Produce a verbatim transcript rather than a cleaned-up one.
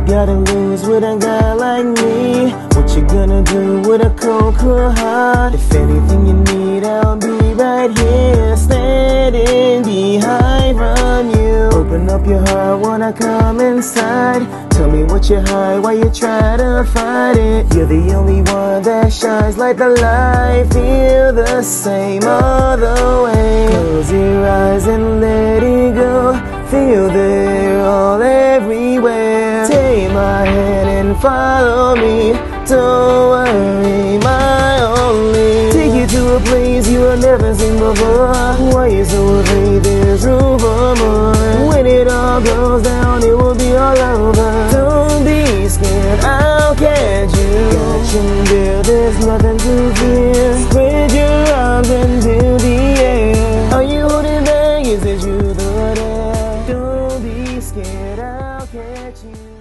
you gotta lose with a guy like me? What you gonna do with a cold, cool heart? If anything you need, I'll be right here, standing behind from you. Open up your heart, wanna come inside. Tell me what you hide, why you try to fight it. You're the only one that shines like the light. Feel the same all the way. Close your eyes and let it go. Feel there, all everywhere. Take my hand and follow me. Don't worry, my only. Take you to a place you have never seen before. Why you so afraid? There's room for more. When it all goes down, it will be all over. Don't be scared, I'll catch you. Catch and build, there's nothing to fear. Spread your arms into the air. Are you holding back? Is it you? Don't be scared, I'll catch you.